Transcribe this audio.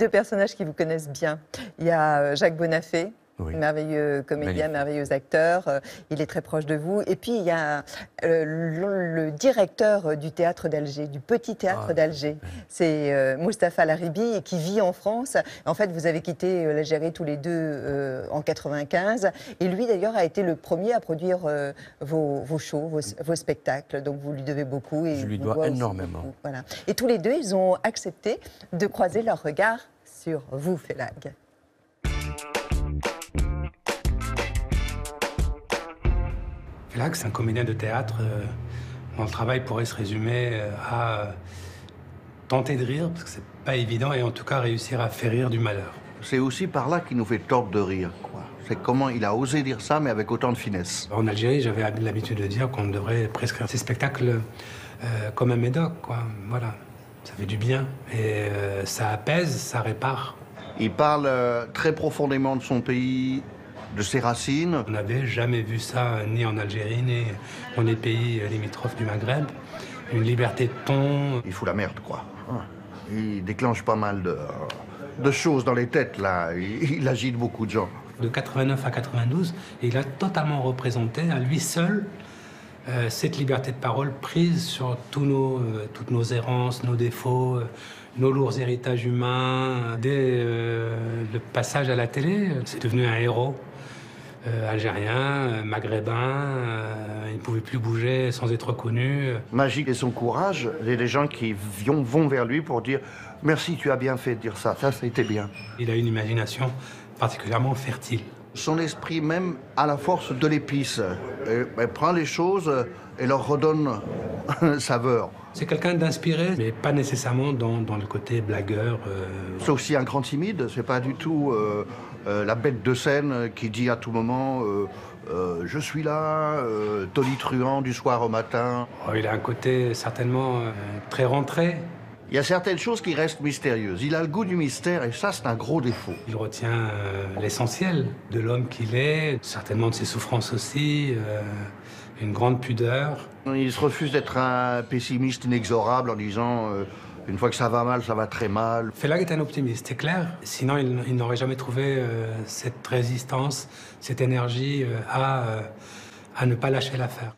Deux personnages qui vous connaissent bien. Il y a Jacques Bonnaffé, oui. Merveilleux comédien, merveilleux acteur. Il est très proche de vous. Et puis, il y a le directeur du théâtre d'Alger, du petit théâtre d'Alger. C'est Mustapha Laribi, qui vit en France. En fait, vous avez quitté l'Algérie tous les deux en 1995. Et lui, d'ailleurs, a été le premier à produire vos shows, vos spectacles. Donc, vous lui devez beaucoup. Et je lui dois énormément. Voilà. Et tous les deux, ils ont accepté de croiser leur regard sur vous, Fellag. Fellag, c'est un comédien de théâtre dont le travail pourrait se résumer à tenter de rire, parce que c'est pas évident, et en tout cas réussir à faire rire du malheur. C'est aussi par là qu'il nous fait tordre de rire, quoi. C'est comment il a osé dire ça, mais avec autant de finesse. En Algérie, j'avais l'habitude de dire qu'on devrait prescrire ces spectacles comme un médoc, quoi. Voilà, ça fait du bien, et ça apaise, ça répare. Il parle très profondément de son pays, de ses racines. On n'avait jamais vu ça, ni en Algérie, ni dans les pays limitrophes du Maghreb. Une liberté de ton. Il fout la merde, quoi. Il déclenche pas mal de choses dans les têtes, là. Il agite beaucoup de gens. De 89 à 92, il a totalement représenté, à lui seul, cette liberté de parole prise sur toutes nos errances, nos défauts, nos lourds héritages humains. Dès le passage à la télé, c'est devenu un héros. Algérien, maghrébin, il ne pouvait plus bouger sans être reconnu. Magique et son courage, les gens qui vont vers lui pour dire « Merci, tu as bien fait de dire ça, ça c'était bien ». Il a une imagination particulièrement fertile. Son esprit même a la force de l'épice. Il prend les choses et leur redonne saveur. C'est quelqu'un d'inspiré, mais pas nécessairement dans le côté blagueur. C'est aussi un grand timide, c'est pas du tout la bête de scène qui dit à tout moment je suis là, tonitruant du soir au matin. Oh, il a un côté certainement très rentré. Il y a certaines choses qui restent mystérieuses. Il a le goût du mystère et ça, c'est un gros défaut. Il retient l'essentiel de l'homme qu'il est, certainement de ses souffrances aussi, une grande pudeur. Il se refuse d'être un pessimiste inexorable en disant une fois que ça va mal, ça va très mal. Fellag est un optimiste, c'est clair. Sinon, il n'aurait jamais trouvé cette résistance, cette énergie à ne pas lâcher l'affaire.